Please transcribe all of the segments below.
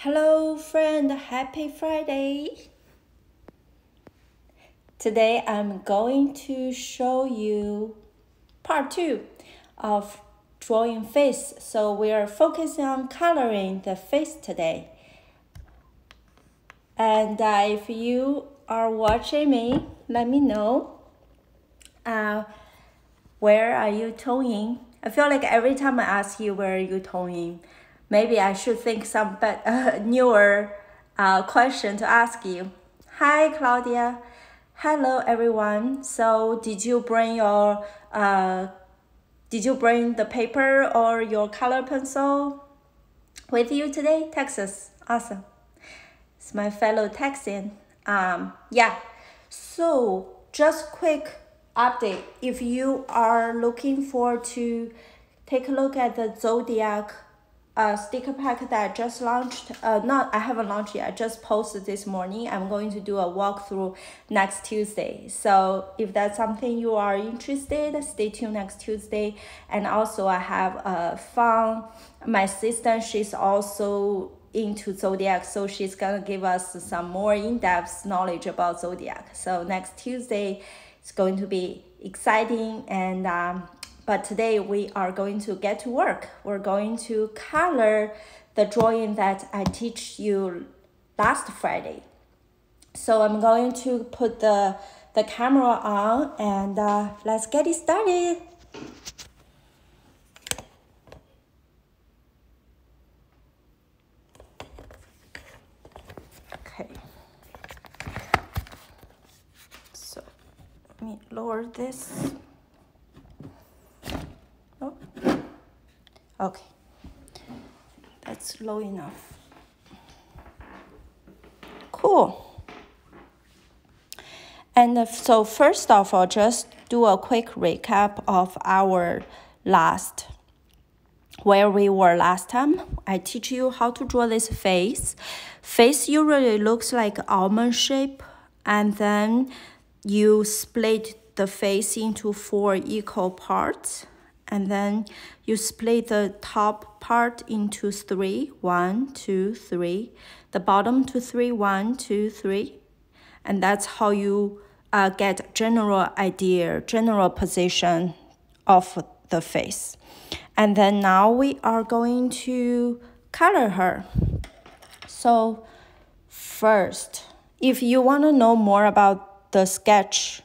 Hello friend, happy Friday! Today I'm going to show you part 2 of drawing face. So we are focusing on coloring the face today. And if you are watching me, let me know where are you toning? I feel like every time I ask you where are you toning, maybe I should think some newer question to ask you. Hi, Claudia. Hello, everyone. So, did you bring the paper or your color pencil with you today? Texas, awesome. It's my fellow Texan. Yeah. So, just quick update. If you are looking forward to take a look at the Zodiac sticker pack that I just launched. I haven't launched yet. I just posted this morning. I'm going to do a walkthrough next Tuesday. So if that's something you are interested, stay tuned next Tuesday. And also I have a fun. My sister, she's also into Zodiac, so she's gonna give us some more in-depth knowledge about Zodiac. So next Tuesday, it's going to be exciting and but today we are going to get to work. We're going to color the drawing that I teach you last Friday. So I'm going to put the camera on and let's get it started. Okay. So let me lower this. Okay, that's low enough. Cool. And so first of all, just do a quick recap of our where we were last time. I teach you how to draw this face. Face usually looks like almond shape, and then you split the face into 4 equal parts. And then you split the top part into 3, 1, 2, 3. The bottom to 3, 1, 2, 3. And that's how you get general idea, general position of the face. And then now we are going to color her. So first, if you want to know more about the sketch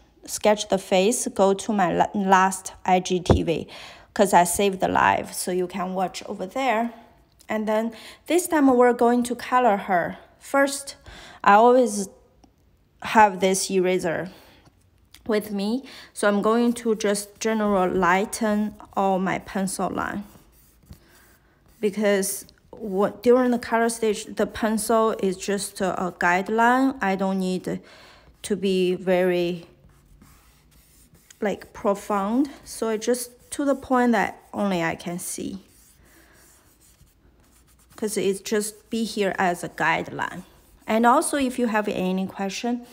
the face, go to my last IGTV because I saved the live, so you can watch over there. And then this time we're going to color her. First, I always have this eraser with me, so I'm going to just general lighten all my pencil line, because during the color stage, the pencil is just a guideline. I don't need to be very like profound, so it just to the point that only I can see, because it's just be here as a guideline. And also, if you have any question,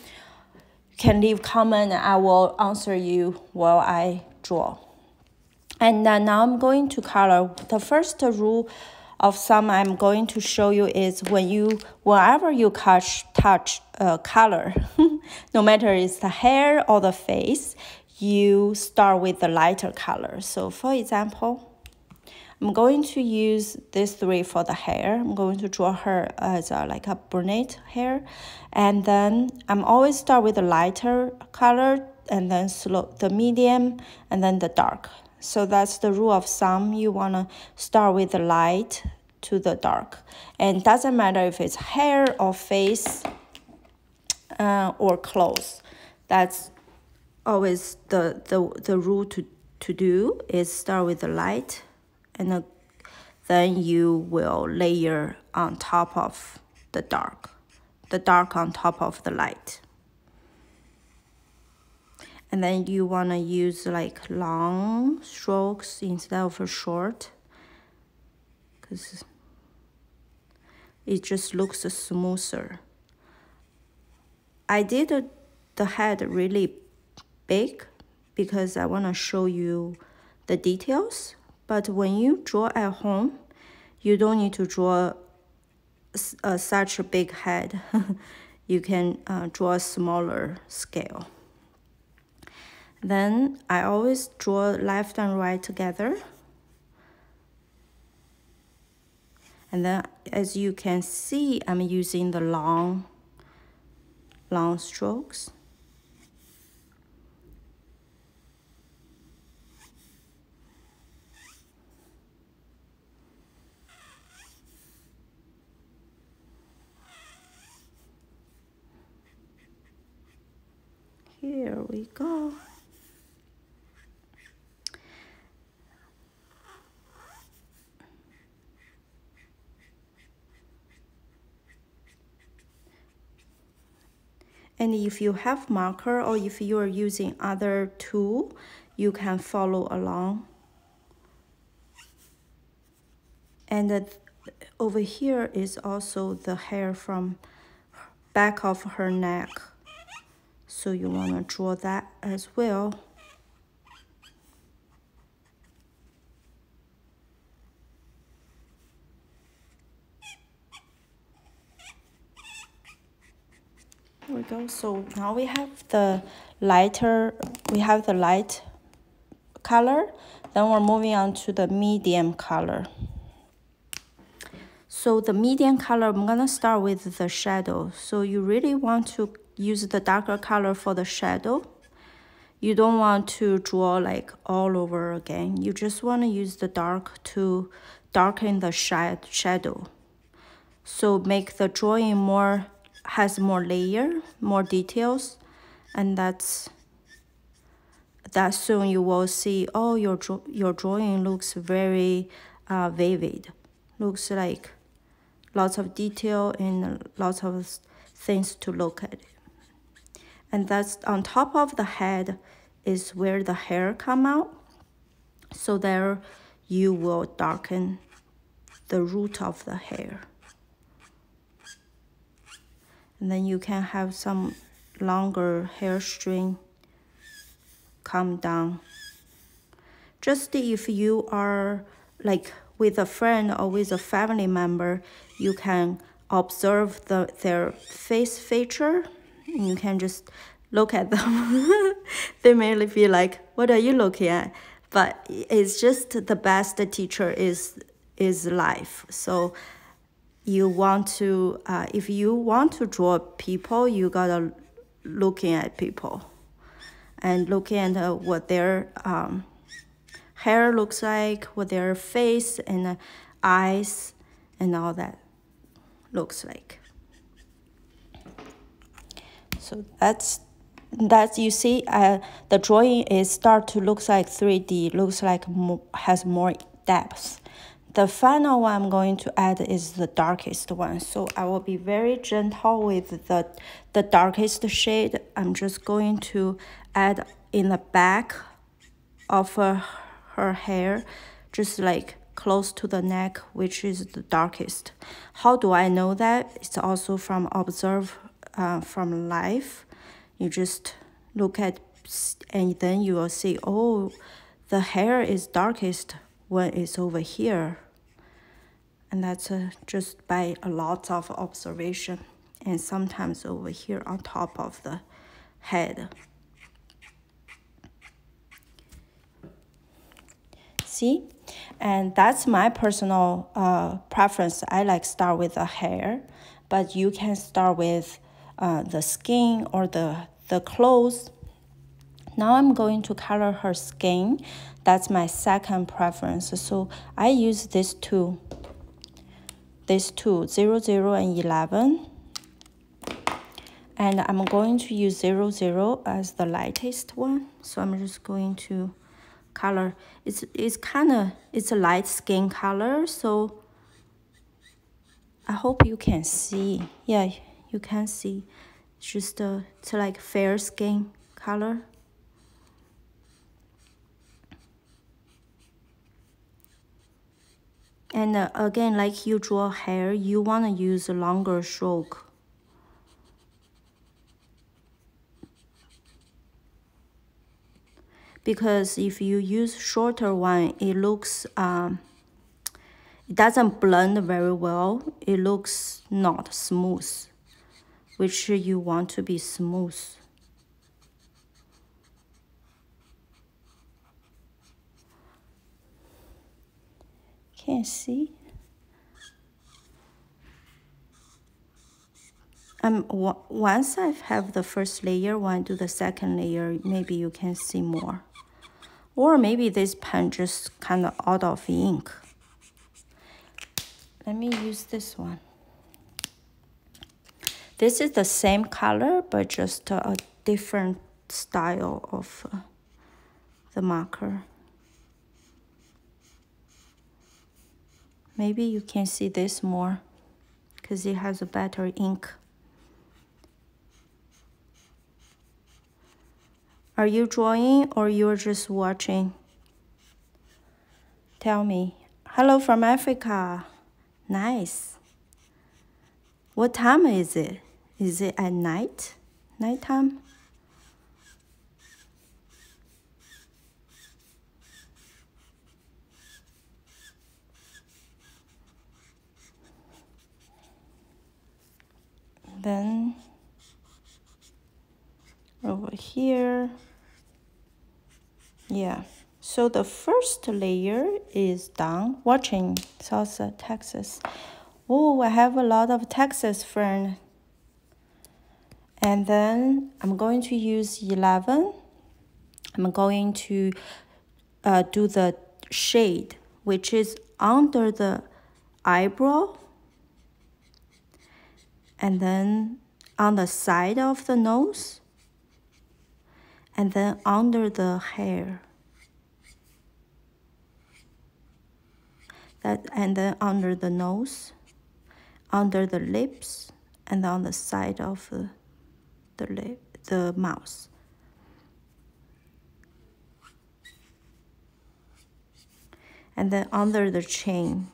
you can leave comment and I will answer you while I draw. And then now I'm going to color. The first rule of thumb I'm going to show you is whenever you touch color, no matter it's the hair or the face, you start with the lighter color. So for example, I'm going to use these 3 for the hair. I'm going to draw her as like a brunette hair. And then I'm always start with the lighter color and then the medium and then the dark. So that's the rule of thumb. You wanna start with the light to the dark. And it doesn't matter if it's hair or face or clothes. That's always the rule to do is start with the light, and then you will layer on top of the dark on top of the light. And then you want to use like long strokes instead of a short, because it just looks smoother. I did the head really big because I want to show you the details, but when you draw at home, you don't need to draw such a big head, you can draw a smaller scale. Then I always draw left and right together. And then as you can see, I'm using the long strokes. Here we go. And if you have marker or if you are using other tool, you can follow along. And over here is also the hair from back of her neck. So you want to draw that as well. There we go. So now we have the light color. Then we're moving on to the medium color. So the medium color, I'm gonna start with the shadow. So you really want to use the darker color for the shadow. You don't want to draw like all over again. You just want to use the dark to darken the shadow. So make the drawing has more layer, more details, and that soon you will see, oh, your drawing looks very vivid, looks like lots of detail and lots of things to look at. And that's on top of the head is where the hair come out. So there you will darken the root of the hair. And then you can have some longer hair string come down. Just if you are like with a friend or with a family member, you can observe their face feature. You can just look at them. They may be like, what are you looking at? But it's just the best teacher is life. So you want to, if you want to draw people, you gotta looking at people and looking at what their hair looks like, what their face and eyes and all that looks like. So that's you see, the drawing is start to looks like 3D, looks like has more depth. The final one I'm going to add is the darkest one. So I will be very gentle with the darkest shade. I'm just going to add in the back of her hair, just like close to the neck, which is the darkest. How do I know that? It's also from from life. You just look at and then you will see, oh, the hair is darkest when it's over here. And that's just by a lot of observation, and sometimes over here on top of the head. See? And that's my personal preference. I like start with the hair, but you can start with the skin or the clothes. Now I'm going to color her skin. That's my second preference. So I use these two, 00 and 11. And I'm going to use 00 as the lightest one. So I'm just going to color. It's a light skin color. So I hope you can see. Yeah, you can see. It's just it's like fair skin color. And again, like you draw hair, you want to use a longer stroke. Because if you use shorter one, it looks It doesn't blend very well. It looks not smooth, which you want to be smooth. Can't see. Once I have the first layer, when I do the second layer, maybe you can see more. Or maybe this pen just kind of out of ink. Let me use this one. This is the same color, but just a different style of the marker. Maybe you can see this more, because it has a better ink. Are you drawing or you're just watching? Tell me. Hello from Africa. Nice. What time is it? Is it at night? Nighttime? Then over here. Yeah, so the first layer is done. Watching South Texas. Oh, I have a lot of Texas friends. And then I'm going to use 11. I'm going to do the shade, which is under the eyebrow. And then on the side of the nose. And then under the hair. And then under the nose, under the lips, and on the side of the mouth. And then under the chin,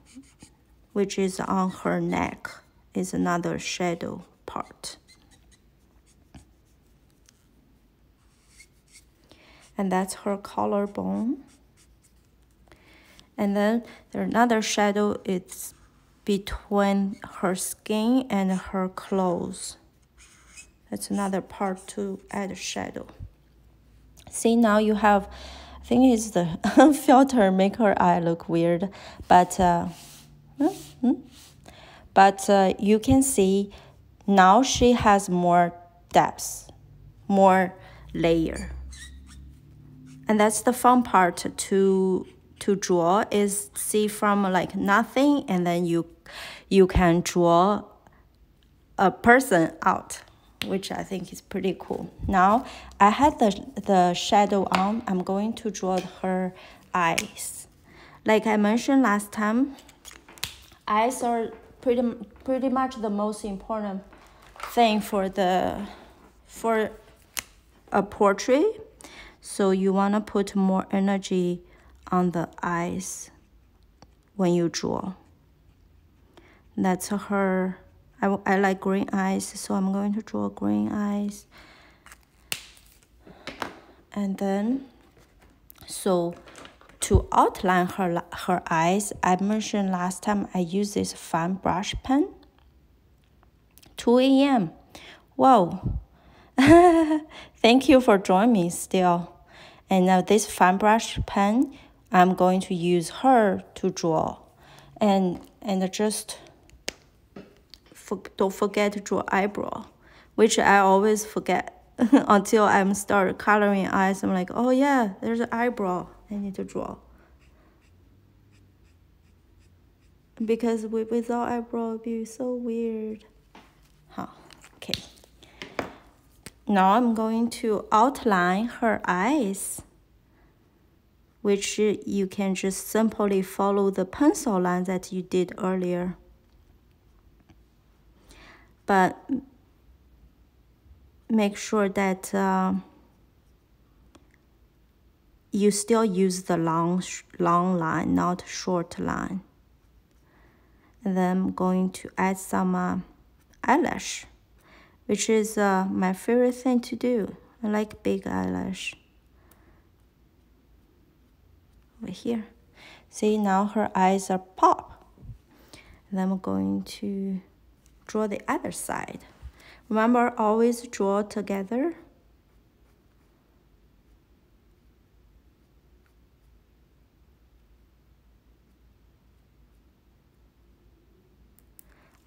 which is on her neck, is another shadow part. And that's her collarbone. And then there's another shadow, it's between her skin and her clothes. That's another part to add a shadow. See, now you have, I think it's the filter make her eye look weird, but you can see now she has more depth, more layer. And that's the fun part to draw, is see from like nothing, and then you can draw a person out, which I think is pretty cool. Now I had the shadow on. I'm going to draw her eyes. Like I mentioned last time, eyes are pretty much the most important thing for a portrait. So you want to put more energy on the eyes when you draw. That's her. I like green eyes, so I'm going to draw green eyes. And then, so to outline her eyes, I mentioned last time I use this fine brush pen. 2 a.m. Wow. Thank you for joining me still. And now this fine brush pen, I'm going to use her to draw. And just don't forget to draw eyebrow, which I always forget until I'm start coloring eyes. I'm like, oh yeah, there's an eyebrow I need to draw. Because without eyebrow, it'd be so weird. Huh, okay. Now I'm going to outline her eyes, which you can just simply follow the pencil line that you did earlier. But make sure that you still use the long line, not short line. And then I'm going to add some eyelash, which is my favorite thing to do. I like big eyelash. Over here. See, now her eyes are pop. And I'm going to draw the other side. Remember, always draw together.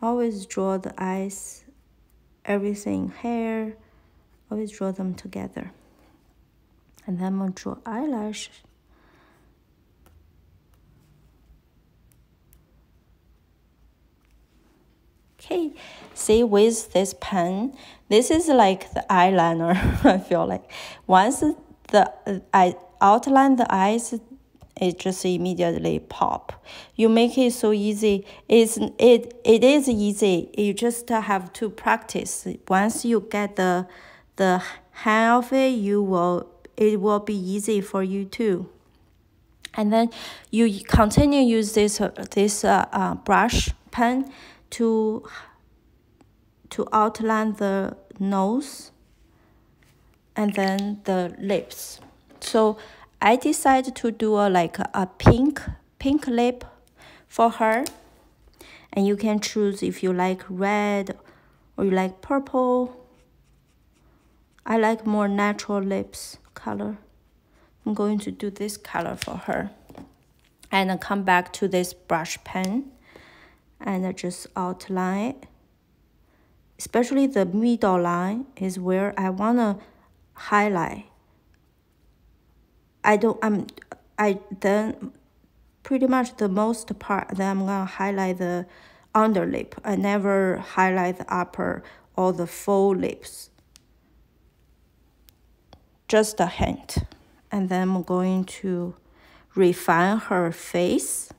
Always draw the eyes, everything, hair, always draw them together. And then I'm going to draw eyelash. Okay, see, with this pen, this is like the eyeliner, I feel like. Once I outline the eyes, it just immediately pop. You make it so easy. It is easy. You just have to practice. Once you get the hang of it, it will be easy for you too. And then you continue use this brush pen to outline the nose and then the lips. So I decided to do a pink lip for her, and you can choose if you like red or you like purple. I like more natural lips color. I'm going to do this color for her, and I come back to this brush pen and I just outline it. Especially the middle line is where I wanna highlight. Then pretty much the most part that I'm gonna highlight the underlip. I never highlight the upper or the full lips. Just a hint. And then I'm going to refine her face.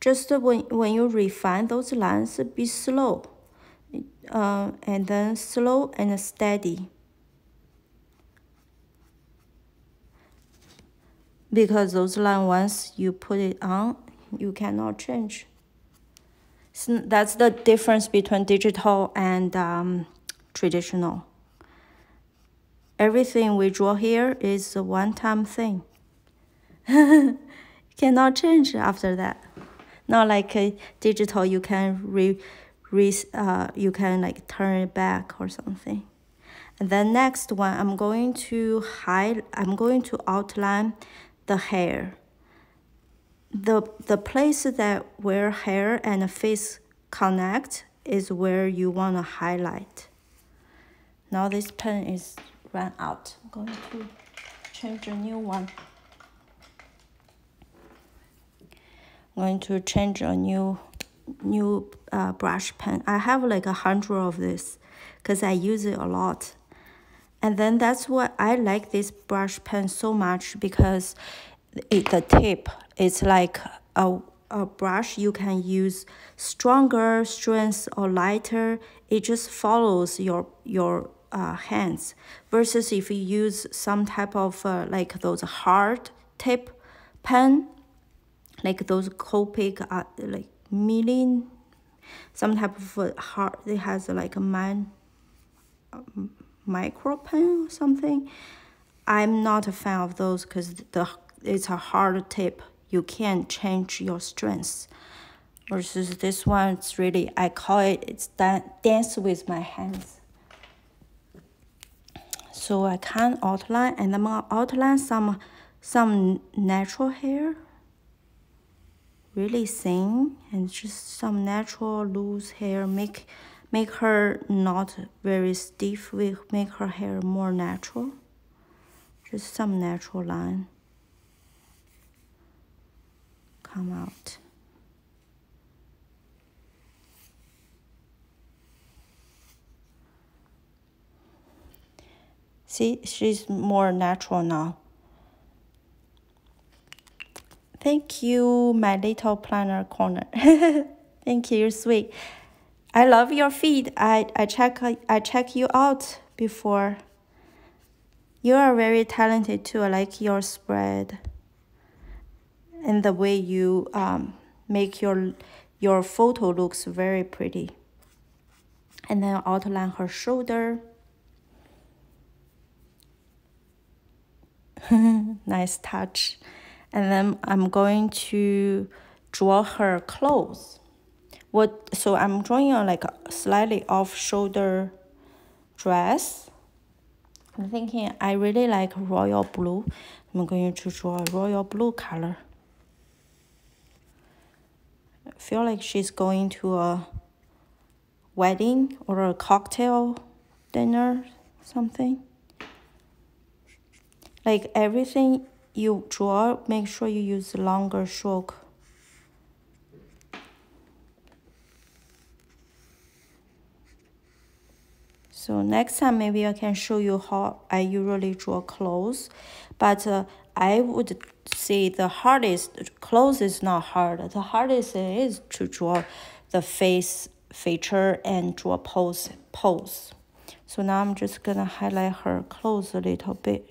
Just when you refine those lines, be slow. And then slow and steady, because those lines, once you put it on, you cannot change. So that's the difference between digital and traditional. Everything we draw here is a one-time thing. Cannot change after that. Not like a digital, you can you can like turn it back or something. And then next one, I'm going to outline the hair. The place that where hair and face connect is where you want to highlight. Now this pen is run out. I'm going to change a new one. I'm going to change a new brush pen. I have like 100 of this because I use it a lot. And then that's why I like this brush pen so much, because the tip is like a brush. You can use stronger strength or lighter. It just follows your hands, versus if you use some type of like those hard tip pen, like those Copic like milling, some type of hard. It has like micro pen or something. I'm not a fan of those because it's a hard tip. You can't change your strength. Versus this one, it's really, I call it, it's dance with my hands. So I can outline, and I'm gonna outline some natural hair. Really thin, and just some natural loose hair. Make her not very stiff. We make her hair more natural. Just some natural line come out. See, she's more natural now. Thank you, my little planner corner. Thank you, you're sweet. I love your feed. I check you out before. You are very talented too. I like your spread and the way you make your photo looks very pretty. And then outline her shoulder. Nice touch. And then I'm going to draw her clothes. So I'm drawing on like a slightly off-shoulder dress. I'm thinking I really like royal blue. I'm going to draw a royal blue color. I feel like she's going to a wedding or a cocktail dinner, something. Like everything you draw, make sure you use longer stroke. So next time maybe I can show you how I usually draw clothes, but I would say the hardest, clothes is not hard. The hardest is to draw the face feature and draw pose. So now I'm just gonna highlight her clothes a little bit,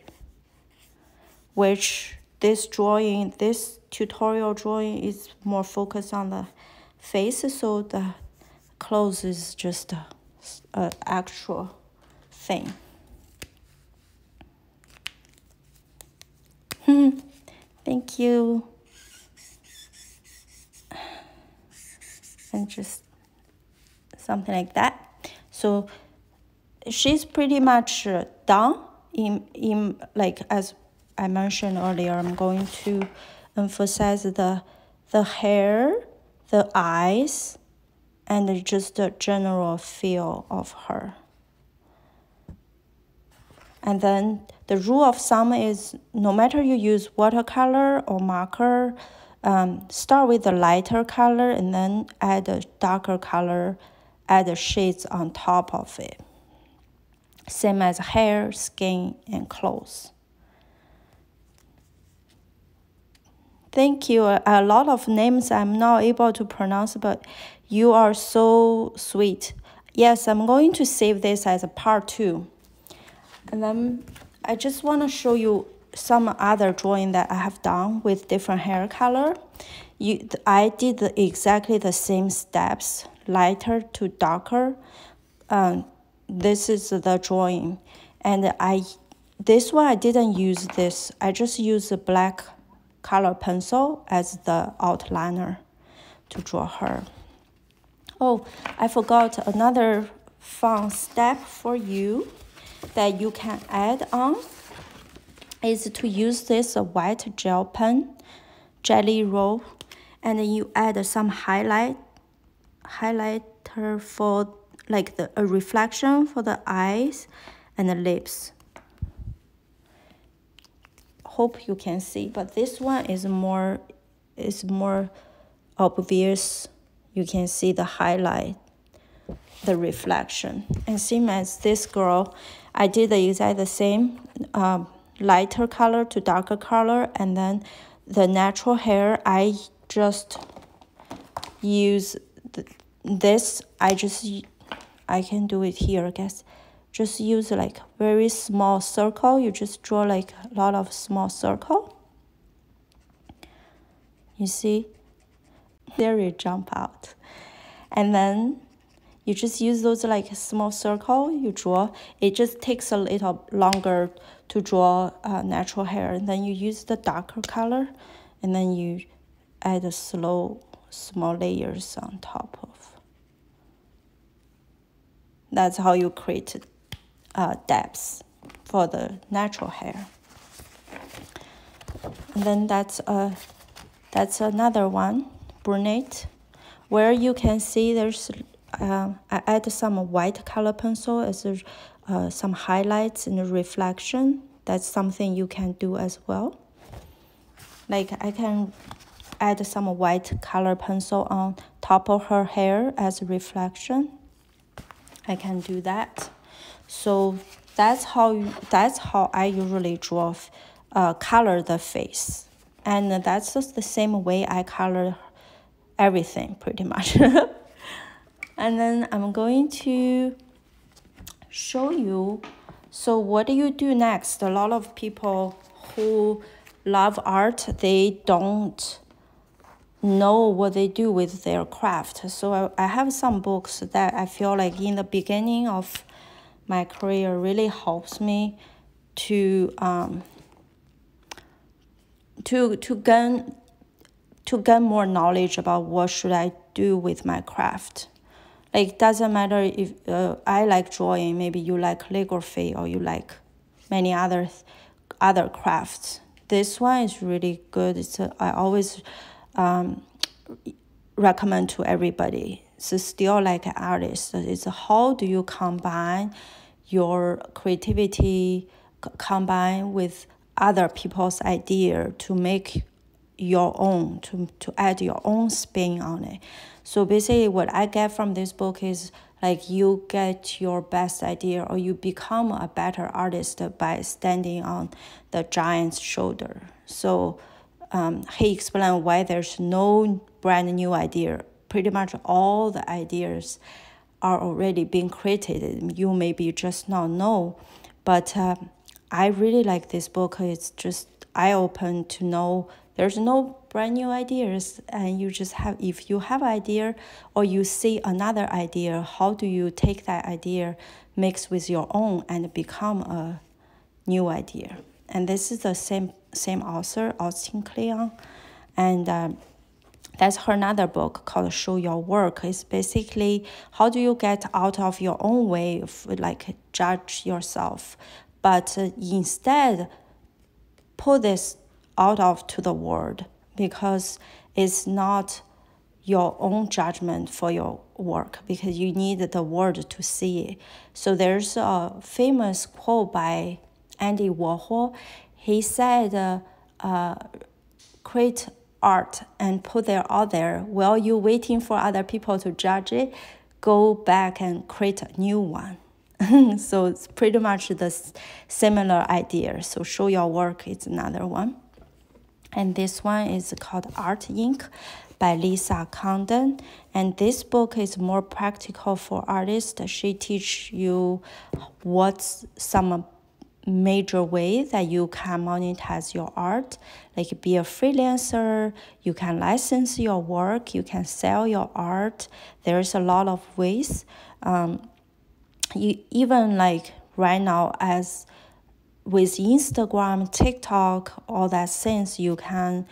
which this tutorial drawing is more focused on the face, so the clothes is just an actual thing. Thank you. And just something like that. So she's pretty much done. Like as I mentioned earlier, I'm going to emphasize the hair, the eyes, and just the general feel of her. And then the rule of thumb is no matter you use watercolor or marker, start with the lighter color and then add a darker color, add the shades on top of it. Same as hair, skin, and clothes. Thank you. A lot of names I'm not able to pronounce, but you are so sweet. Yes, I'm going to save this as a part 2. And then I just want to show you some other drawing that I have done with different hair color. I did exactly the same steps, lighter to darker. This is the drawing. And this one I didn't use this. I just used a black color pencil as the outliner to draw her. Oh, I forgot another fun step for you that you can add on is to use this white gel pen, jelly roll, and then you add some highlighter for like a reflection for the eyes and the lips. Hope you can see, but this one is more obvious. You can see the highlight, the reflection. And same as this girl, I did exactly the same, lighter color to darker color, and then the natural hair, I just use this. I can do it here, I guess. Just use like very small circle. You just draw like a lot of small circle. You see? There you jump out. And then you just use those like small circle you draw. It just takes a little longer to draw natural hair. And then you use the darker color. And then you add a small layers on top of. That's how you create depths for the natural hair. And then that's another one, brunette, where you can see there's I add some white color pencil as some highlights and reflection. That's something you can do as well. Like I can add some white color pencil on top of her hair as a reflection. I can do that. So that's how I usually draw, color the face, and that's just the same way I color everything pretty much. And then I'm going to show you. So what do you do next? A lot of people who love art, they don't know what they do with their craft. So I have some books that I feel like in the beginning of my career really helps me to to gain more knowledge about what should I do with my craft. Like, it doesn't matter if I like drawing, maybe you like calligraphy, or you like many other crafts. This one is really good. It's a, I always recommend to everybody. So Steal Like an Artist. It's how do you combine your creativity, combine with other people's idea to make your own, to add your own spin on it. So basically what I get from this book is like you get your best idea, or you become a better artist by standing on the giant's shoulder. So he explained why there's no brand new idea. Pretty much all the ideas are already being created. You maybe just not know, but I really like this book. It's just eye-open to know there's no brand new ideas, and you just have, if you have idea or you see another idea, how do you take that idea, mix with your own, and become a new idea? And this is the same author, Austin Kleon, and that's her another book called Show Your Work. It's basically how do you get out of your own way of like judge yourself, but instead put this out of to the world, because it's not your own judgment for your work, because you need the world to see it. So there's a famous quote by Andy Warhol. He said, create art and put it out there. While you're waiting for other people to judge it, go back and create a new one. So it's pretty much the similar idea. So Show Your Work is another one. And this one is called Art Ink by Lisa Condon. And this book is more practical for artists. She teaches you what's some major way that you can monetize your art. Like be a freelancer, you can license your work, you can sell your art. There's a lot of ways. You even like right now as with Instagram, TikTok, all that things, you can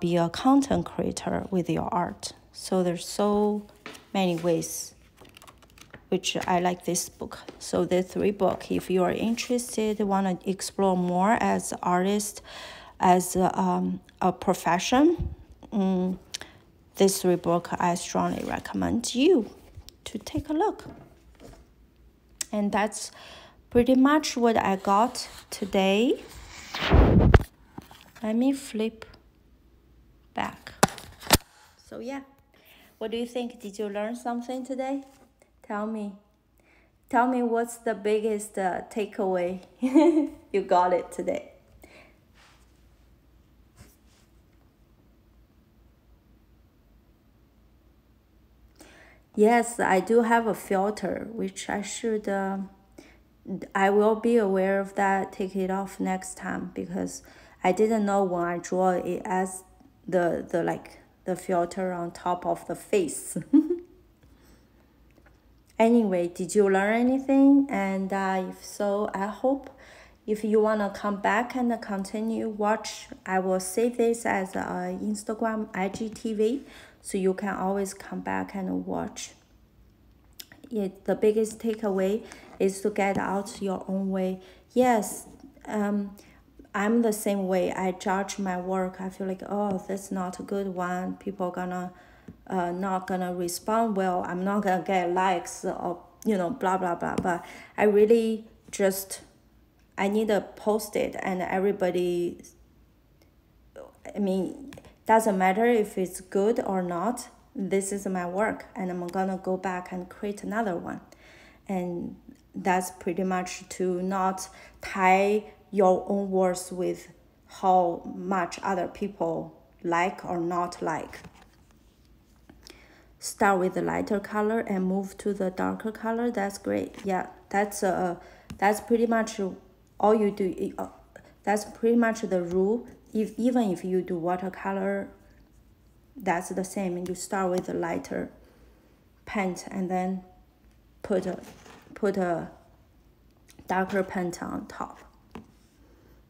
be a content creator with your art. So there's so many ways, which I like this book. So the three books, if you are interested, want to explore more as artist, as a profession, these three books I strongly recommend you to take a look. And that's pretty much what I got today. Let me flip back. So yeah, what do you think? Did you learn something today? Tell me what's the biggest takeaway you got it today. Yes, I do have a filter, which I should... I will be aware of that, take it off next time, because I didn't know when I draw it as the like the filter on top of the face. Anyway, did you learn anything? And if so, I hope if you want to come back and continue watch, I will save this as Instagram IGTV, so you can always come back and watch. The biggest takeaway is to get out your own way. Yes, I'm the same way. I judge my work. I feel like, oh, that's not a good one. People gonna not gonna respond well. I'm not gonna get likes, or you know, blah blah blah. But I really just, I need to post it, and everybody, I mean, doesn't matter if it's good or not. This is my work, and I'm gonna go back and create another one. And that's pretty much to not tie your own words with how much other people like or not like. Start with the lighter color and move to the darker color. That's great. Yeah, that's pretty much all you do. That's pretty much the rule. Even if you do watercolor, that's the same. You start with a lighter paint and then put a darker paint on top.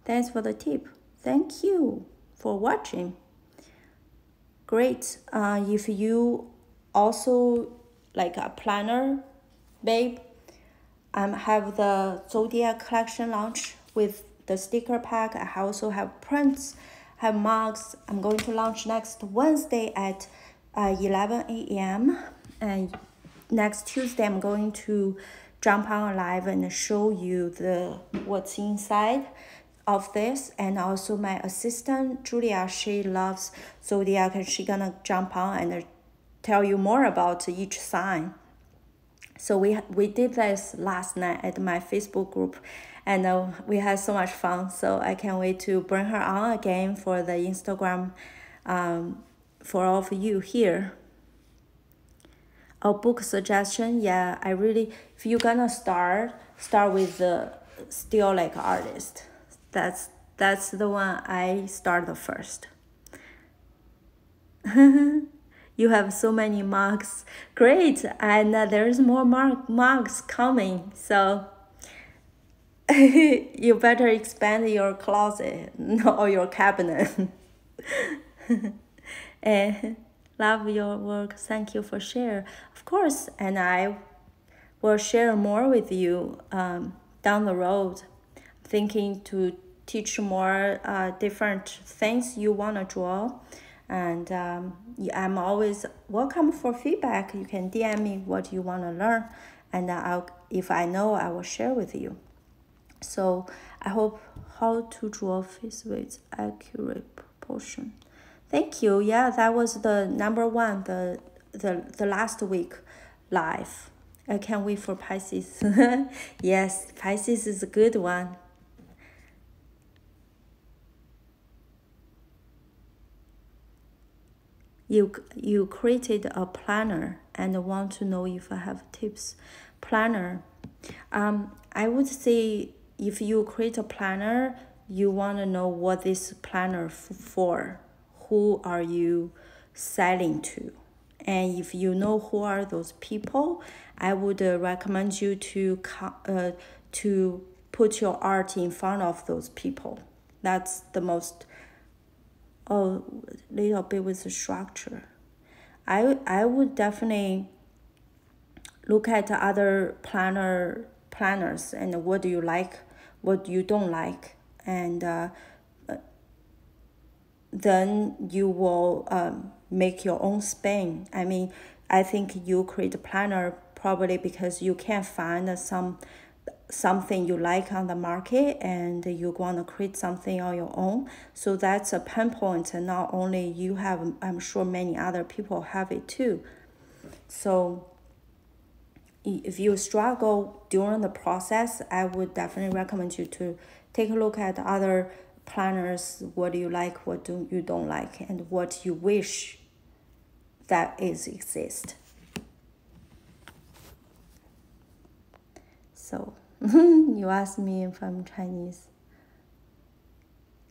Thanks for the tip. Thank you. for watching. Great. If you also like a planner, babe, have the Zodiac collection launch with the sticker pack. I also have prints, have mugs. I'm going to launch next Wednesday at 11 a.m. and next Tuesday I'm going to jump on live and show you what's inside of this. And also my assistant Julia, she loves Zodiac, and she's gonna jump on and tell you more about each sign. So we did this last night at my Facebook group, and we had so much fun. So I can't wait to bring her on again for the Instagram for all of you here. A book suggestion, yeah, I really, if you're gonna start with the Steal Like an Artist. That's the one I start the first. You have so many mugs. Great, and there's more mugs coming, so you better expand your closet or your cabinet. Love your work. Thank you for sharing. Of course, and I will share more with you down the road. I'm thinking to teach more different things you want to draw. And I'm always welcome for feedback. You can DM me what you want to learn. And if I know, I will share with you. So I hope how to draw face with accurate proportion. Thank you. Yeah, that was the number one, the last week live. I can't wait for Pisces. Yes, Pisces is a good one. You created a planner and want to know if I have tips. Planner. I would say if you create a planner, you want to know what this planner for. Who are you selling to? And if you know who are those people, I would recommend you to put your art in front of those people. That's the most, oh, little bit with the structure. I would definitely look at other planners and what do you like, what you don't like, and then you will make your own spin. I mean, I think you create a planner probably because you can find something you like on the market, and you want to create something on your own. So that's a pinpoint, and not only you have, I'm sure many other people have it too. So if you struggle during the process, I would definitely recommend you to take a look at other planners, what do you like, what do you don't like, and what you wish that is exist. So you asked me if I'm Chinese.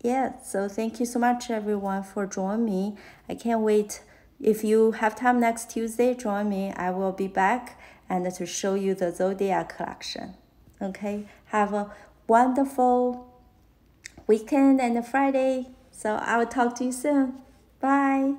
Yeah, so thank you so much everyone for joining me. I can't wait. If you have time next Tuesday, join me. I will be back and to show you the Zodiac collection. Okay, have a wonderful weekend and Friday. So I will talk to you soon. Bye.